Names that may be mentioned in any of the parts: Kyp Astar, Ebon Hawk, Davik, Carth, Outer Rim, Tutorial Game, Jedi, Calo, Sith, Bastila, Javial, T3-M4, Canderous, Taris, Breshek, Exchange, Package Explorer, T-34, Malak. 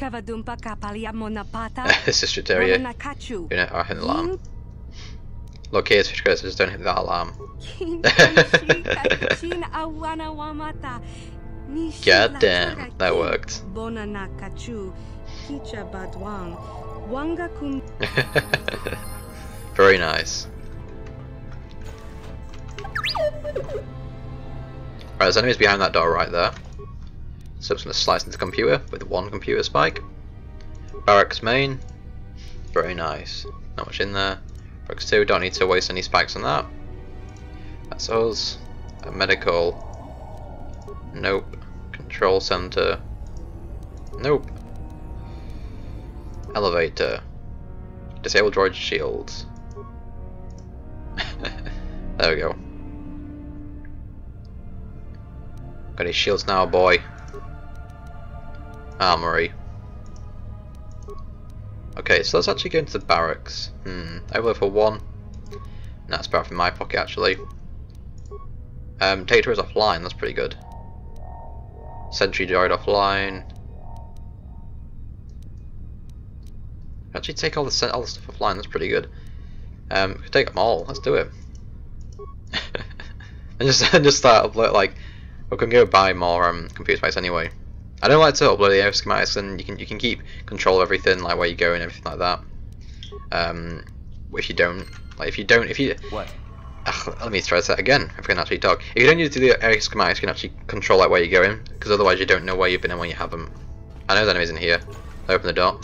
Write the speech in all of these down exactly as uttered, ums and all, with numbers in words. Sister Daria, do not have an alarm. Locate fish cursors, don't hit that alarm. God damn, that worked. Very nice. Right, there's enemies behind that door right there. So I'm just going to slice into the computer with one computer spike. Barracks main. Very nice. Not much in there. Barracks two, don't need to waste any spikes on that. That's us. A medical. Nope. Control center. Nope. Elevator. Disable droid shields. There we go. Got his shields now, boy. Armory. Okay, so let's actually go into the barracks. Hmm, overload for one. And that's about from my pocket, actually. Um, Tater is offline, that's pretty good. Sentry droid offline. Actually, take all the, all the stuff offline, that's pretty good. Um, we could take them all, let's do it. And just, and just start upload, like, we can go buy more um, computer space anyway. I don't like to upload the schematics, and you can you can keep control of everything, like where you go and everything like that. Um, if you don't, like if you don't, if you what? Ugh, let me try that again. If I can actually talk. If you don't use the area schematics, you can actually control like where you're going, because otherwise you don't know where you've been and when you haven't. I know that enemies in here. I open the door.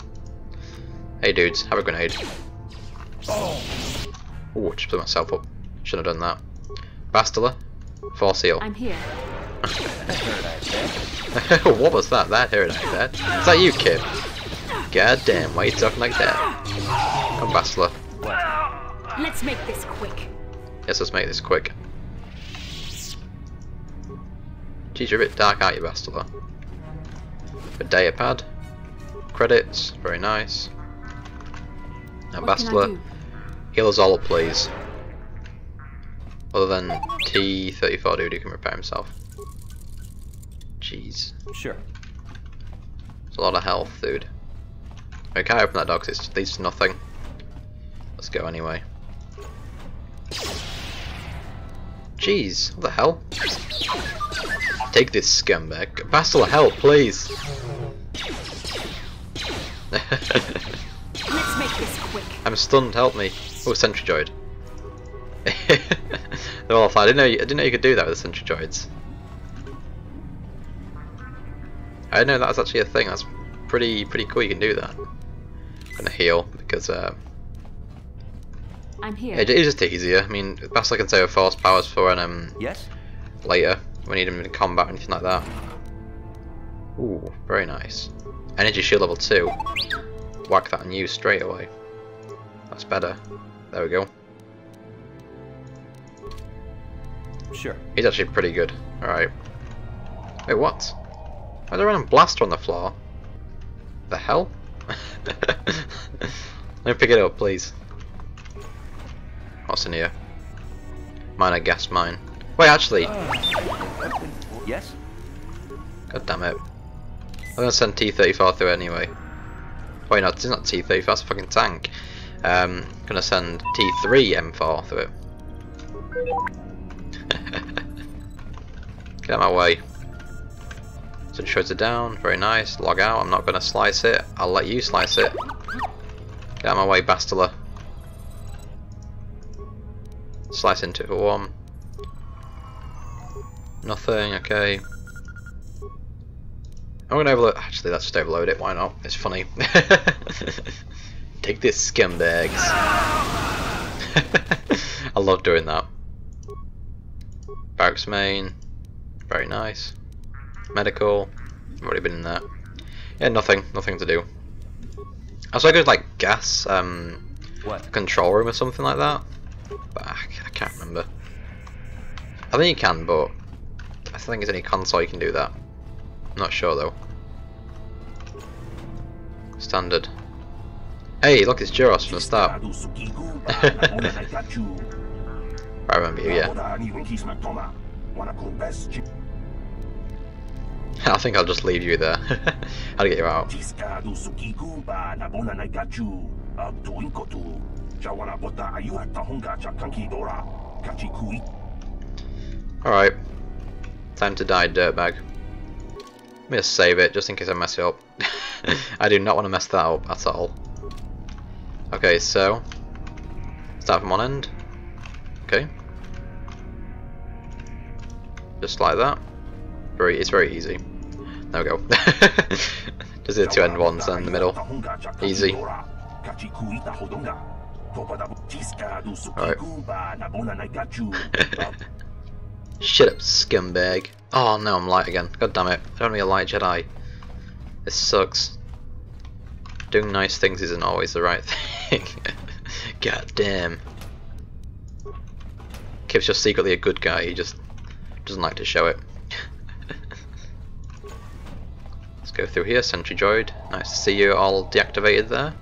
Hey dudes, have a grenade. Oh, ooh, just blew myself up. Shouldn't have done that. Bastila, four seal. I'm here. What was that? That heard like that. Is that you, Kyp? God damn, why are you talking like that? Come, Bastila. Let's make this quick. Yes, let's make this quick. Geez, you're a bit dark, aren't you, Bastila? A data pad. Credits. Very nice. Now, Bastila, heal us all up, please. Other than T thirty-four dude who can repair himself. Jeez. Sure. It's a lot of health, dude. I can't open that door because it leads to nothing. Let's go anyway. Jeez, what the hell? Take this scumbag. Bastila, help, please! Let's make this quick. I'm stunned, help me. Oh, sentry droid. They're all fine. I didn't know you, I didn't know you could do that with the sentry droids. I know that's actually a thing. That's pretty pretty cool. You can do that. I'm gonna heal because uh, I'm here. Yeah, it is just easier. I mean, Bastila can save force powers for an um yes later we need him in combat or anything like that. Ooh, very nice. Energy shield level two. Whack that on you straight away. That's better. There we go. Sure. He's actually pretty good. All right. Wait, what? Why is there a random blaster on the floor? The hell? Let me pick it up, please. What's in here? Mine, I guess mine. Wait, actually. Yes. God damn it! I'm gonna send T thirty-four through anyway. Wait, no, it's not T thirty-four. That's a fucking tank. Um, I'm gonna send T three M four through it. Get out of my way. So it shows it down, very nice. Log out, I'm not going to slice it. I'll let you slice it. Get out of my way, Bastila. Slice into it for one. Nothing, okay. I'm going to overload. Actually, let's just overload it, why not? It's funny. Take this, scumbags. I love doing that. Barracks main, very nice. Medical, I've already been in there. Yeah, nothing, nothing to do. Also, I could like gas um, what? control room or something like that, but I, I can't remember. I think you can, but I don't think there's any console you can do that. I'm not sure though. Standard. Hey, look, it's Juros from the start. I remember you, yeah. I think I'll just leave you there. How to get you out? Alright. Time to die, dirtbag. Let me just save it, just in case I mess it up. I do not want to mess that up at all. Okay, so... start from one end. Okay. Just like that. Very, it's very easy. There we go. Just the two end ones and the middle. Easy. Alright. Shut up, scumbag. Oh no, I'm light again. God damn it. I don't need a light Jedi. This sucks. Doing nice things isn't always the right thing. God damn. Kip's just secretly a good guy, he just doesn't like to show it. Let's go through here, sentry droid. Nice to see you all deactivated there.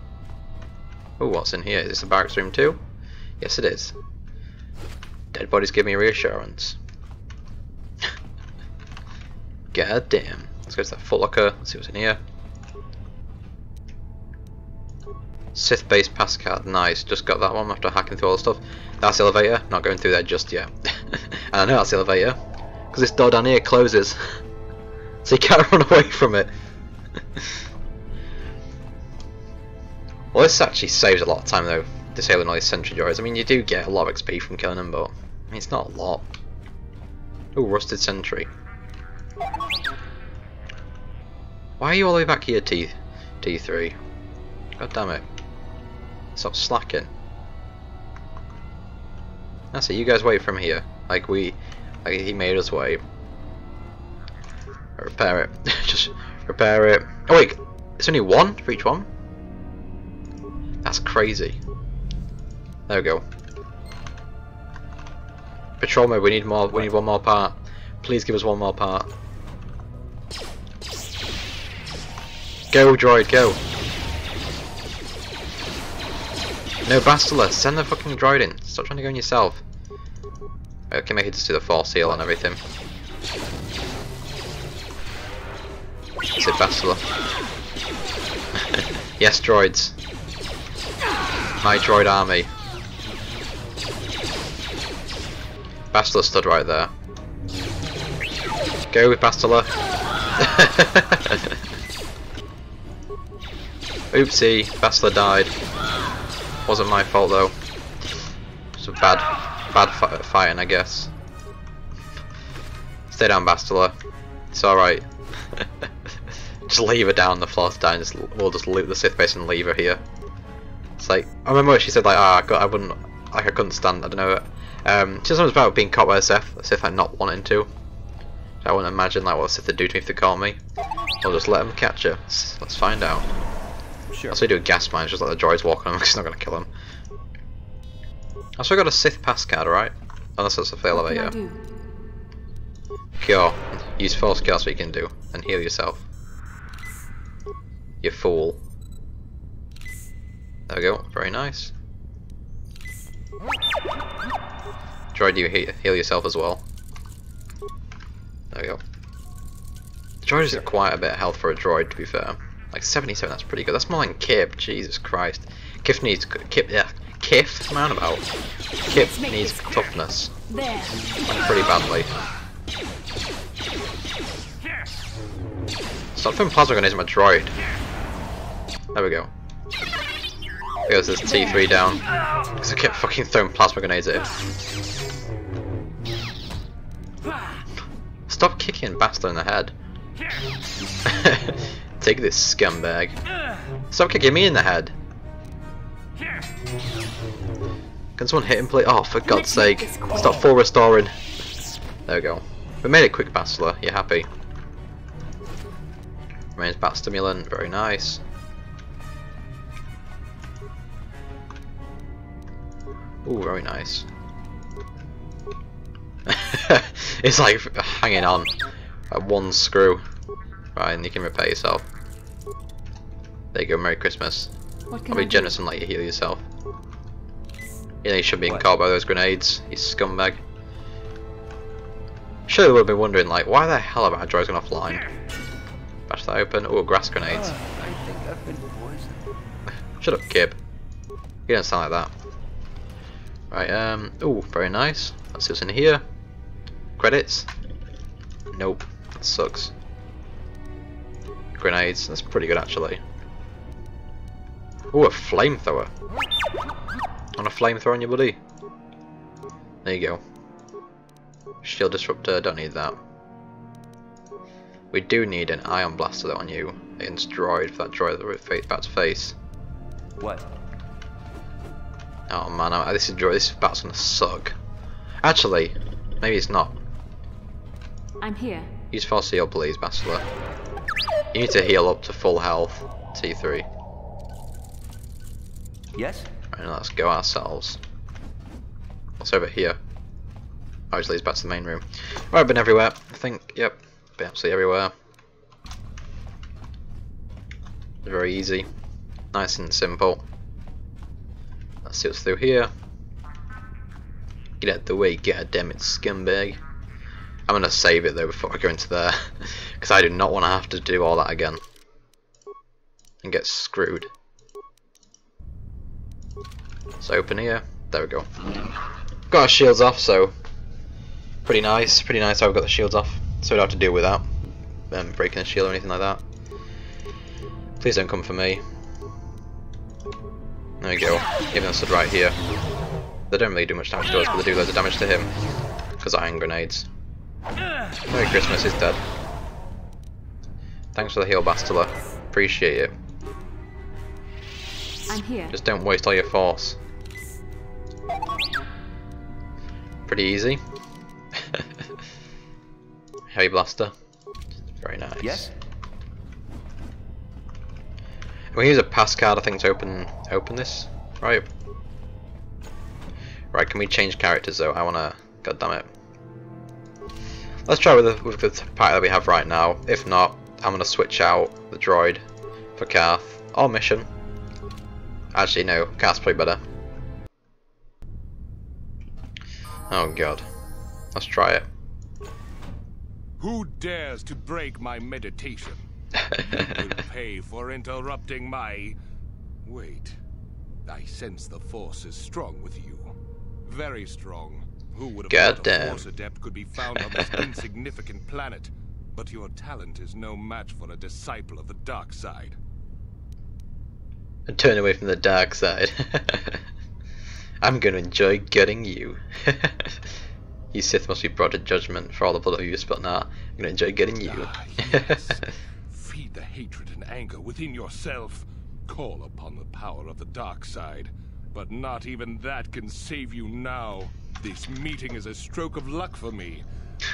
Oh, what's in here? Is this the barracks room too? Yes it is. Dead bodies give me reassurance. God damn. Let's go to that footlocker, let's see what's in here. Sith base pass card, nice, just got that one after hacking through all the stuff. That's the elevator, not going through there just yet. And I know that's the elevator, because this door down here closes. So you can't run away from it. Well, this actually saves a lot of time though, disabling all these sentry droids. I mean, you do get a lot of X P from killing them, but I mean, it's not a lot. Ooh, rusted sentry. Why are you all the way back here, T T3? God damn it. Stop slacking. That's it, you guys wait from here. Like we, like he made us wait. Repair it. Just repair it. Oh wait, it's only one for each one? That's crazy. There we go. Patrol mode, we need more, we need one more part. Please give us one more part. Go droid, go. No, Bastila, send the fucking droid in. Stop trying to go in yourself. I can make it just do the force heal and everything. Is it Bastila? Yes, droids. My droid army. Bastila stood right there. Go with Bastila. Oopsie, Bastila died. Wasn't my fault though. It's a bad, bad fi fighting, I guess. Stay down, Bastila. It's all right. Just leave her down the floor to die. And just, we'll just loot the Sith base and leave her here. It's like I remember what she said, like, ah, oh, I, I wouldn't, like, I couldn't stand. I don't know. Um, she said something about being caught by a Sith, a Sith like not wanting to. I wouldn't imagine like what a Sith would do to me if they caught me. I'll just let them catch her. Let's, let's find out. Sure. Also do a gas mine, just let the droids walk on them because it's not going to kill them. I also got a Sith pass card, right? Unless that's a failover, yeah. Cure. Use four skills so you can do, and heal yourself. You fool. There we go, very nice. Droid, you he heal yourself as well. There we go. The droid is quite a bit of health for a droid, to be fair. Like seventy-seven, that's pretty good. That's more than Kyp, Jesus Christ. Kyp needs... Kyp, yeah. Kyp? Man about. Kyp needs toughness. There. Like pretty badly. Stop throwing plasma grenades at my droid. There we go. Because there's T three down. Because I kept fucking throwing plasma grenades at him. Stop kicking Bastila in the head. Take this, scumbag. Stop kicking me in the head. Can someone hit him, please? Oh, for God's sake. Stop full restoring. There we go. We made it quick, Bastila. You're happy. Remains bat stimulant. Very nice. Ooh, very nice. It's like hanging on at one screw. Right, and you can repair yourself. There you go, Merry Christmas. I'll be generous and let you heal yourself. You know you should be in caught by those grenades, you scumbag. Surely we'll be wondering, like, why the hell have our droids gone offline? Bash that open. Ooh, grass grenades. Uh, I think I've been poisoned. Shut up, Kyp. You don't sound like that. Right, um, ooh, very nice. Let's see what's in here. Credits? Nope, that sucks. Grenades, that's pretty good actually. Ooh, a flamethrower. On a flamethrower on your buddy. There you go. Shield disruptor, don't need that. We do need an ion blaster though on you against droid for that droid that we're about to face. What? Oh man, I, this is droid. This bat's gonna suck. Actually, maybe it's not. I'm here. Use force heal, please, Bastila. You need to heal up to full health, T three. Yes. Right, let's go ourselves. What's over here? Oh, it leads back to the main room. Right, I've been everywhere. I think, yep, been absolutely everywhere. Very easy, nice and simple. Let's see what's through here. Get out the way, get a damn it, scumbag. I'm gonna save it though before I go into there, because I do not want to have to do all that again and get screwed. Let's open here. There we go. Got our shields off, so pretty nice. Pretty nice how we got the shields off, so we don't have to deal with that, um, breaking the shield or anything like that. Please don't come for me. There we go. Giving us a right here. They don't really do much damage to us, but they do loads of damage to him because iron grenades. Merry Christmas is dead. Thanks for the heal, Bastila. Appreciate it. I'm here. Just don't waste all your force. Pretty easy. Heavy blaster. Very nice. Yes. We can use a pass card, I think, to open open this. Right. Right. Can we change characters though? I wanna. God damn it. Let's try with the, with the pack that we have right now. If not, I'm gonna switch out the droid for Carth or mission. Actually, no. Carth's probably better. Oh god. Let's try it. Who dares to break my meditation? You will pay for interrupting my... Wait. I sense the force is strong with you. Very strong. Who would have thought a force adept could be found on this insignificant planet? But your talent is no match for a disciple of the dark side. I turn away from the dark side. I'm going to enjoy gutting you. You Sith must be brought to judgment for all the blood of you, but nah, I'm going to enjoy gutting you. Ah, yes. Feed the hatred and anger within yourself. Call upon the power of the dark side. But not even that can save you now. This meeting is a stroke of luck for me.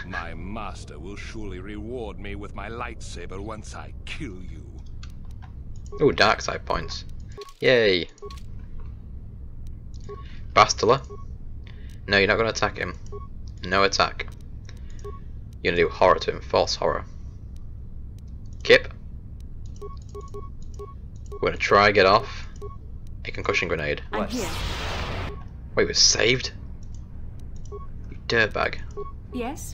My master will surely reward me with my lightsaber once I kill you. Ooh, dark side points. Yay. Bastila. No, you're not going to attack him. No attack. You're going to do horror to him. False horror. Kyp. We're going to try get off a concussion grenade. What? Wait, we're saved? Dirtbag. Yes.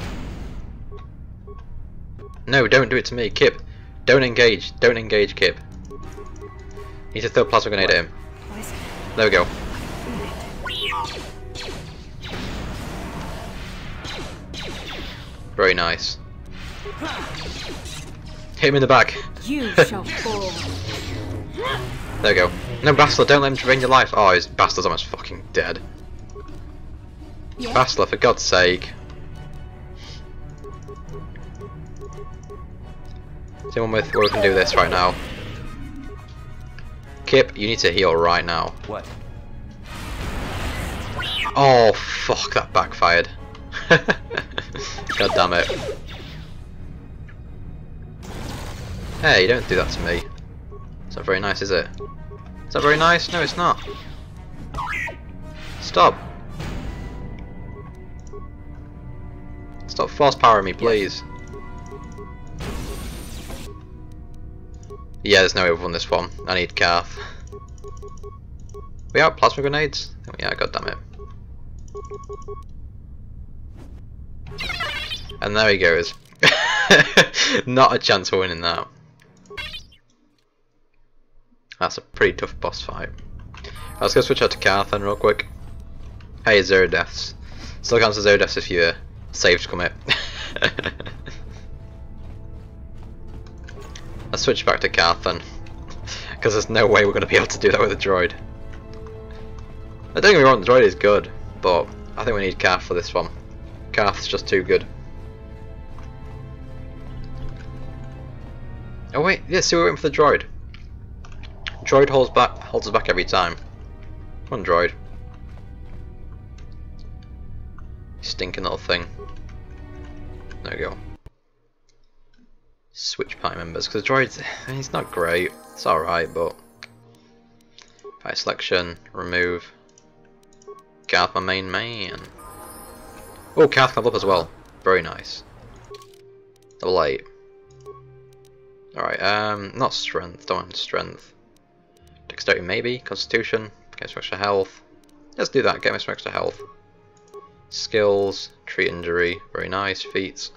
No, don't do it to me, Kyp. Don't engage. Don't engage, Kyp. Need to throw a plasma grenade at him. There we go. Very nice. Hit him in the back. You shall fall. There we go. No, Bastila, don't let him drain your life. Oh, his Bastila's almost fucking dead. Yeah. Bastila, for God's sake. Is anyone with where we can do this right now? Kyp, you need to heal right now. What? Oh fuck, that backfired. God damn it. Hey, don't do that to me. It's not very nice, is it? Is that very nice? No, it's not. Stop. Stop force powering me, please. Yeah, there's no way we've won this one. I need Carth. We out plasma grenades? Yeah, god damn it. And there he goes. Not a chance of winning that. That's a pretty tough boss fight. Let's go switch out to Carth then real quick. Hey, zero deaths. Still counts as zero deaths if you saved commit. Let's switch back to Carth then. Because there's no way we're going to be able to do that with a droid. I don't get me wrong, the droid is good, but I think we need Carth for this one. Carth's just too good. Oh wait, yeah, see, we're waiting for the droid. Droid holds back, holds us back every time. Come on, droid. Stinking little thing. There we go. Switch party members, because the droid's, he's not great. It's alright, but... Party selection, remove. Carth, my main man. Oh, Carth level up as well. Very nice. Level eight. Alright, um, not strength, don't want strength. Dexterity maybe, constitution, get some extra health. Let's do that, get me some extra health. Skills, treat injury, very nice, feats.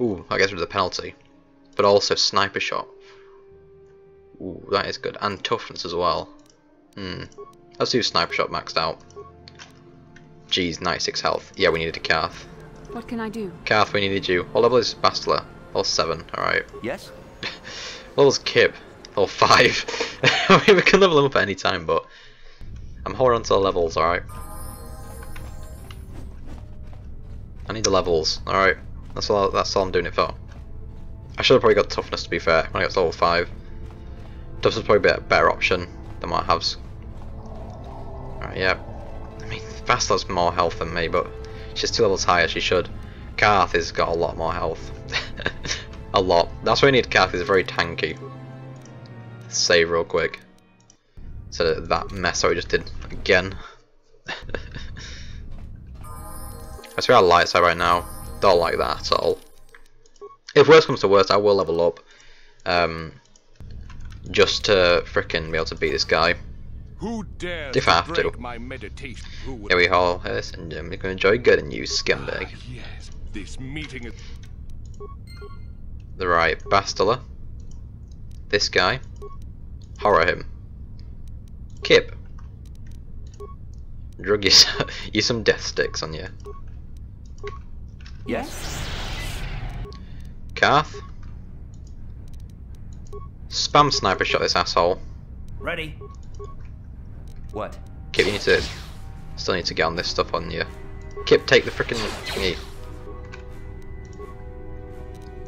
Ooh, I guess with the penalty. But also sniper shot. Ooh, that is good. And toughness as well. Hmm. Let's do sniper shot maxed out. Geez, ninety-six health. Yeah, we needed a Carth. What can I do? Carth, we needed you. What level is Bastila? Level seven, alright. Yes. Level's Kyp. Level five. I mean, we can level him up at any time, but I'm holding on to the levels, alright. I need the levels, alright. That's all that's all I'm doing it for. I should have probably got toughness to be fair when I got to level five. Toughness is probably a better option than what I have. Alright, yeah. I mean, Fast has more health than me, but she's two levels higher, she should. Carth has got a lot more health. A lot. That's why I need Carth, is very tanky. Save real quick. So that mess I just did again. I see how lights are right now. Don't like that at all. If worse comes to worse, I will level up. Um, just to frickin' be able to beat this guy. Who dares if I have to. Here we haul this, and we're going to enjoy getting you, scumbag. Ah, yes. This meeting is... The right, Bastila. This guy. Horror him. Kyp. Drug you, use some death sticks on you. Yes. Carth. Spam sniper shot this asshole. Ready. What? Kyp, you need to. Still need to get on this stuff on you. Kyp, take the frickin' thingy.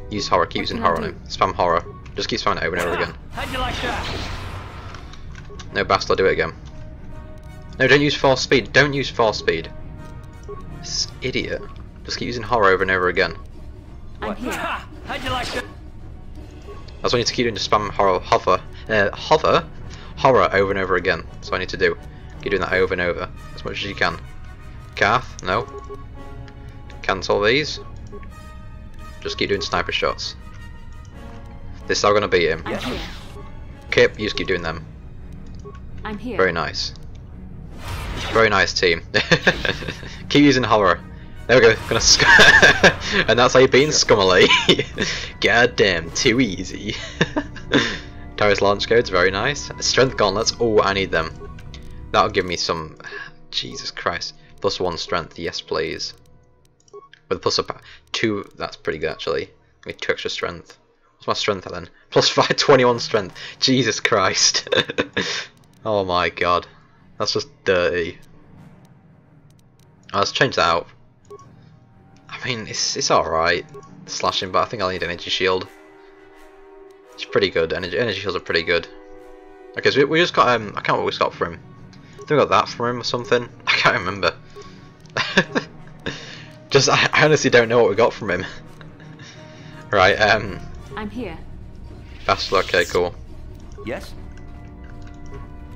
Use horror. Keep using horror on him. Spam horror. Just keep spamming it over and over again. How'd you like that? No, Bastila, do it again. No, don't use force speed. Don't use force speed. This idiot. Just keep using horror over and over again. What? How'd you like that? That's what I need to keep doing, just spam horror, hover, uh, hover, horror over and over again. That's what I need to do. Keep doing that over and over as much as you can. Carth, no. Cancel these. Just keep doing sniper shots. This is how we're gonna beat him. Yeah. Kyp, you just keep doing them. I'm here. Very nice. Very nice team. Keep using horror. There we go, gonna sc and that's how you're being scummily. God damn, too easy. Taris launch codes, very nice. Strength gauntlets, oh I need them. That'll give me some, Jesus Christ. Plus one strength, yes please. With plus a two, that's pretty good actually. I need two extra strength. What's my strength then? Plus five, twenty-one strength, Jesus Christ. Oh my god, that's just dirty. Oh, let's change that out. I mean, it's it's alright, slashing, but I think I'll need energy shield. It's pretty good, energy energy shields are pretty good. Okay, so we, we just got, um, I can't remember what we got from him. I think we got that from him or something, I can't remember. Just, I, I honestly don't know what we got from him. Right, um... I'm here. Bastila, okay, cool. Yes?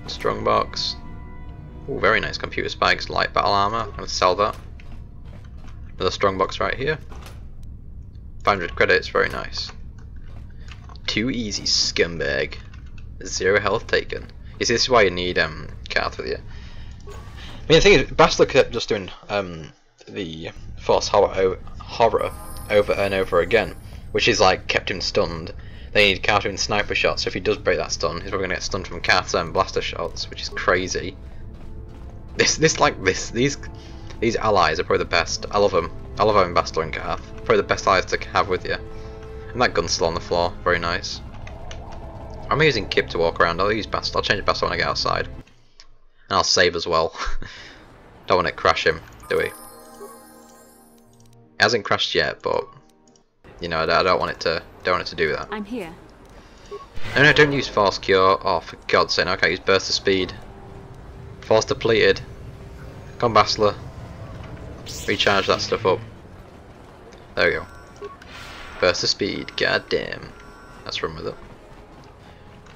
Strongbox. Ooh, very nice, computer spikes, light battle armor, I'm gonna sell that. Another strong box right here. five hundred credits, very nice. Too easy, scumbag. Zero health taken. You see, this is why you need um, Carth with you. I mean, the thing is, Bastila kept just doing um, the false horror, horror over and over again, which is like kept him stunned. They need Carth in sniper shots, so if he does break that stun, he's probably gonna get stunned from Carth and blaster shots, which is crazy. This, this, like this, these, these allies are probably the best. I love them. I love having Bastila and Carth. Probably the best allies to have with you. And that gun's still on the floor. Very nice. I'm using Kyp to walk around. I'll use Bastila. I'll change Bastila when I get outside. And I'll save as well. Don't want to crash him, do we? It hasn't crashed yet, but you know, I don't want it to. Don't want it to do that. I'm here. No, no, don't use Force Cure. Oh, for God's sake! No, I can't use Burst of Speed. Force depleted. Come, Bastila. Recharge that stuff up. There we go. Burst of speed. God damn. Let's run with it.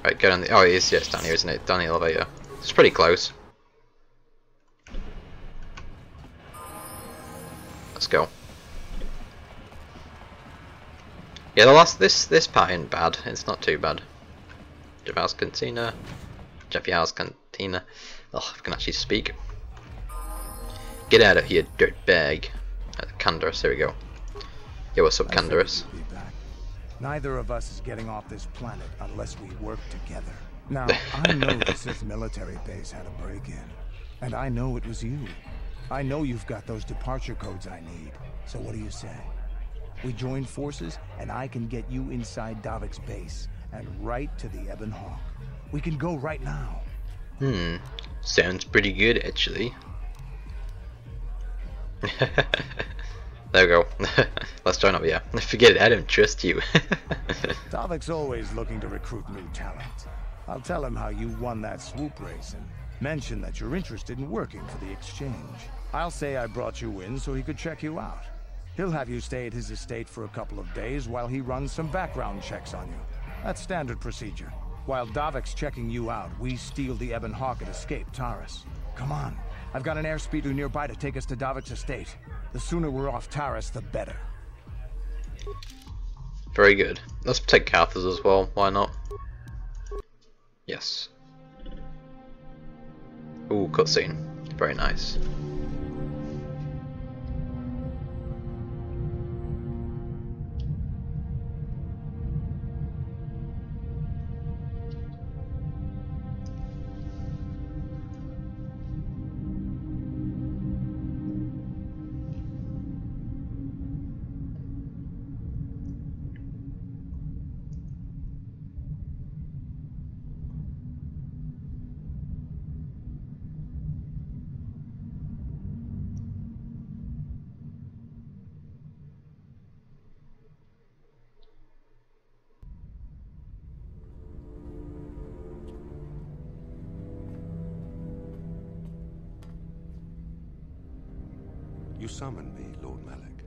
Right, go down the. Oh, it is. Yes, yeah, down here, isn't it? Down the elevator. It's pretty close. Let's go. Yeah, the last this this part ain't bad. It's not too bad. Javial's Cantina. Javial's Cantina. Oh, I can actually speak. Get out of here, dirtbag. Canderous, here we go. Yeah, what's up, Canderous? Neither of us is getting off this planet unless we work together. Now, I know the Sith military base had a break-in, and I know it was you. I know you've got those departure codes I need. So what do you say? We join forces, and I can get you inside Davik's base, and right to the Ebon Hawk. We can go right now. Hmm, sounds pretty good, actually. There we go. Let's join up, yeah. Forget it, I don't trust you. Davik's always looking to recruit new talent. I'll tell him how you won that swoop race and mention that you're interested in working for the Exchange. I'll say I brought you in so he could check you out. He'll have you stay at his estate for a couple of days while he runs some background checks on you. That's standard procedure. While Davik's checking you out, we steal the Ebon Hawk and escape Taris. Come on. I've got an airspeeder nearby to take us to Davik's estate. The sooner we're off Taris, the better. Very good. Let's take Carthus as well, why not? Yes. Ooh, cutscene. Very nice. You summoned me, Lord Malak.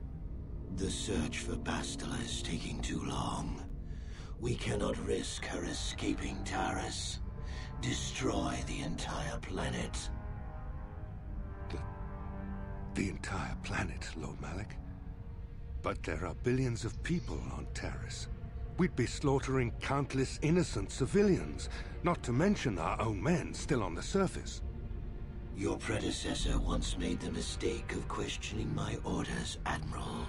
The search for Bastila is taking too long. We cannot risk her escaping Taris. Destroy the entire planet. The, the entire planet, Lord Malak? But there are billions of people on Taris. We'd be slaughtering countless innocent civilians, not to mention our own men still on the surface. Your predecessor once made the mistake of questioning my orders, Admiral.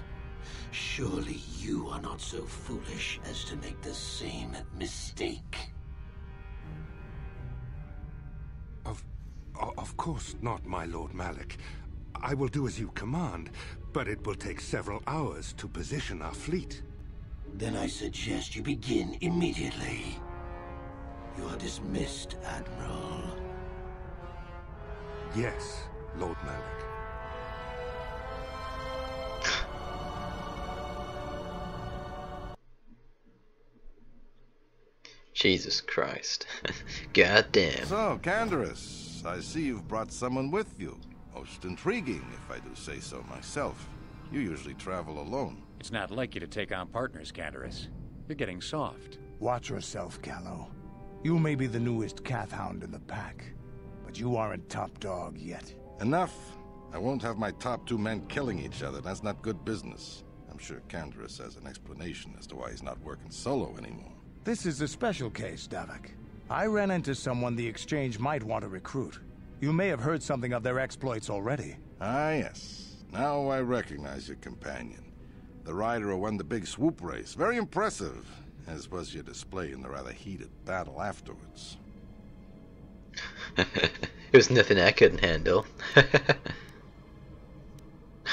Surely you are not so foolish as to make the same mistake. Of, of course not, my Lord Malak. I will do as you command, but it will take several hours to position our fleet. Then I suggest you begin immediately. You are dismissed, Admiral. Yes, Lord Malak. Jesus Christ. God damn. So, Canderous, I see you've brought someone with you. Most intriguing, if I do say so myself. You usually travel alone. It's not like you to take on partners, Canderous. You're getting soft. Watch yourself, Calo. You may be the newest Cath Hound in the pack. You aren't top dog yet. Enough. I won't have my top two men killing each other. That's not good business. I'm sure Canderous has an explanation as to why he's not working solo anymore. This is a special case, Davik. I ran into someone the Exchange might want to recruit. You may have heard something of their exploits already. Ah, yes. Now I recognize your companion. The rider who won the big swoop race. Very impressive, as was your display in the rather heated battle afterwards. It was nothing I couldn't handle.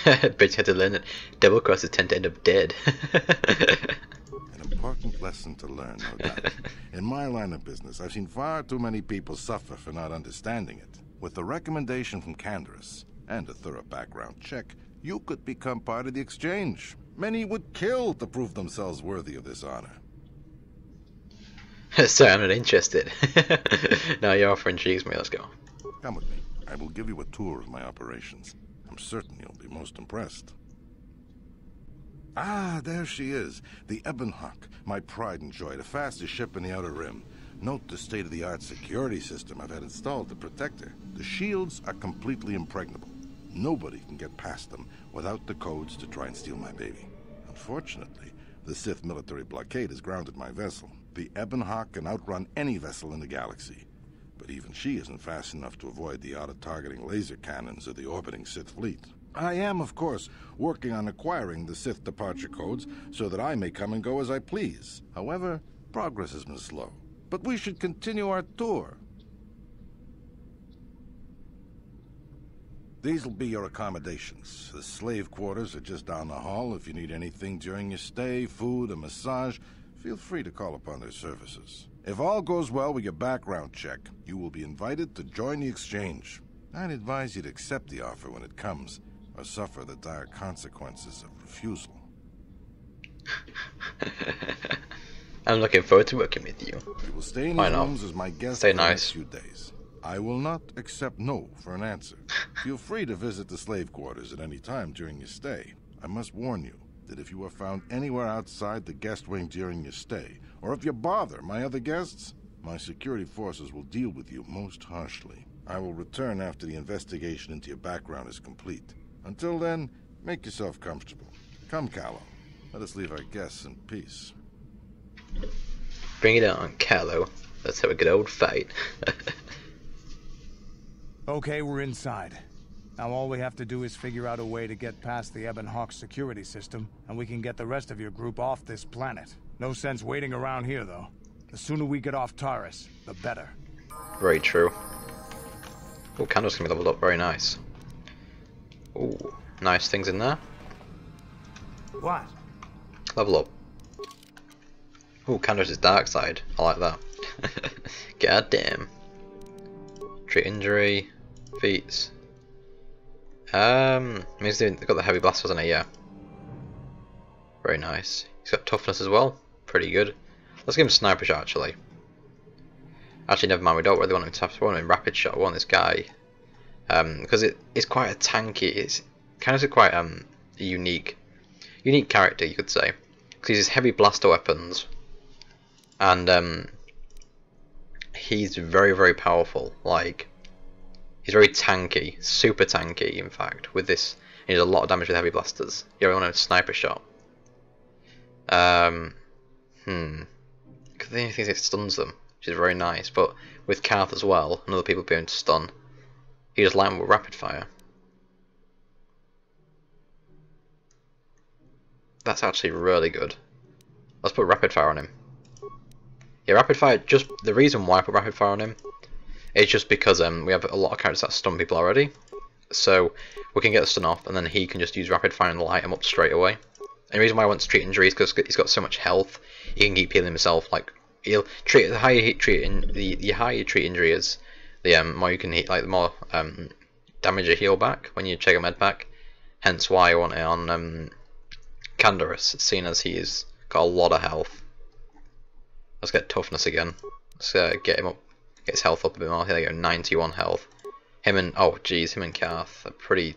Bitch had to learn that double crosses tend to end up dead. An important lesson to learn, no doubt. In my line of business, I've seen far too many people suffer for not understanding it. With the recommendation from Canderous and a thorough background check, you could become part of the Exchange. Many would kill to prove themselves worthy of this honor. Sorry, I'm not interested. No, your offer intrigues me. Let's go. Come with me. I will give you a tour of my operations. I'm certain you'll be most impressed. Ah, there she is. The Ebon Hawk, my pride and joy, the fastest ship in the Outer Rim. Note the state-of-the-art security system I've had installed to protect her. The shields are completely impregnable. Nobody can get past them without the codes to try and steal my baby. Unfortunately, the Sith military blockade has grounded my vessel. The Ebon Hawk can outrun any vessel in the galaxy. But even she isn't fast enough to avoid the auto-targeting laser cannons of the orbiting Sith fleet. I am, of course, working on acquiring the Sith departure codes so that I may come and go as I please. However, progress has been slow. But we should continue our tour. These will be your accommodations. The slave quarters are just down the hall. If you need anything during your stay, food, a massage, feel free to call upon their services. If all goes well with your background check, you will be invited to join the Exchange. I'd advise you to accept the offer when it comes, or suffer the dire consequences of refusal. I'm looking forward to working with you. You will stay in these rooms as my guest stay for nice. the next few days. I will not accept no for an answer. Feel free to visit the slave quarters at any time during your stay. I must warn you that if you are found anywhere outside the guest wing during your stay, or if you bother my other guests, my security forces will deal with you most harshly. I will return after the investigation into your background is complete. Until then, make yourself comfortable. Come, Calo. Let us leave our guests in peace. Bring it on, Calo. Let's have a good old fight. Okay, we're inside. Now all we have to do is figure out a way to get past the Ebon Hawk's security system, and we can get the rest of your group off this planet. No sense waiting around here, though. The sooner we get off Taris, the better. Very true. Oh, Candle's gonna be leveled up. Very nice. Oh, nice things in there. What? Level up. Ooh, Canderous' dark side. I like that. God damn. Treat injury. Feats. Um, means they've got the heavy blast, wasn't it? Yeah. Very nice. He's got toughness as well. Pretty good. Let's give him sniper shot, actually. Actually, never mind. We don't really want him to have to run in rapid shot. We want this guy. Um, because it is quite a tanky. It's Canderous is quite um a unique, unique character, you could say, because he uses heavy blaster weapons. And um, he's very, very powerful. Like, he's very tanky, super tanky, in fact. With this, he does a lot of damage with heavy blasters. You don't want a sniper shot. Um, hmm. Because the only thing is, it stuns them, which is very nice. But with Carth as well, and other people being stunned, he just lights them with rapid fire. That's actually really good. Let's put rapid fire on him. Yeah, rapid fire. Just the reason why I put rapid fire on him is just because um we have a lot of characters that stun people already, so we can get the stun off, and then he can just use rapid fire and light him up straight away. And the reason why I want to treat injuries because he's got so much health, he can keep healing himself. Like, he'll treat the higher you treat in, the the higher you treat injury is, the um more you can hit, like the more um damage you heal back when you check a med pack. Hence why I want it on um Canderous, seeing as he's got a lot of health. Let's get toughness again. Let's uh, get him up, get his health up a bit more. Here they go, ninety-one health. Him and oh, geez, him and Carth are pretty,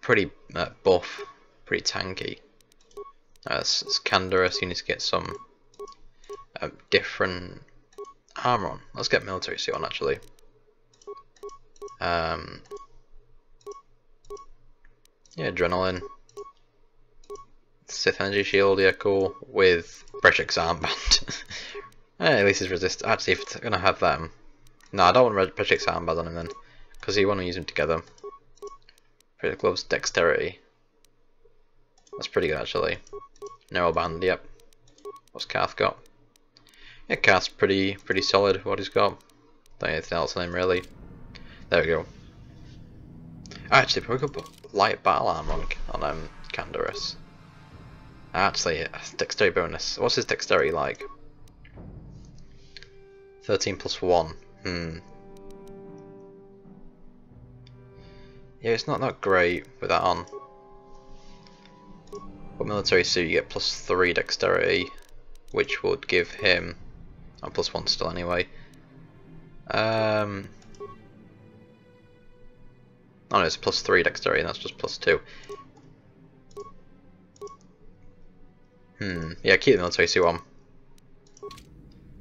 pretty uh, buff, pretty tanky. Uh, it's, it's Canderous. You need to get some uh, different armor on. Let's get military suit on actually. Um, yeah, adrenaline. Sith energy shield, yeah, cool. With Breshek's armband. At least he's resist. Actually, if it's gonna have them, no, I don't want Breshek's armband on him then, because you want to use them together. Pretty gloves, dexterity. That's pretty good actually. Narrowband, yep. What's Carth got? Yeah, Carth's pretty pretty solid what he's got. Don't need anything else on him really. There we go. Actually, probably could put light battle armor on, on um, Canderous. Actually, dexterity bonus. What's his dexterity like? thirteen plus one. Hmm. Yeah, it's not that great with that on. But military suit, you get plus three dexterity, which would give him, and plus one still anyway. Um, oh no, it's plus three dexterity, and that's just plus two. Hmm. Yeah, keep the military suit on.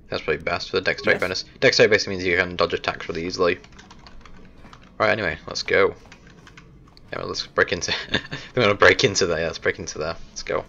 That's probably best for the dexterity yes. bonus. Dexterity basically means you can dodge attacks really easily. Right. Anyway, let's go. Yeah, well, let's break into. We're gonna break into there. Yeah, let's break into there. Let's go.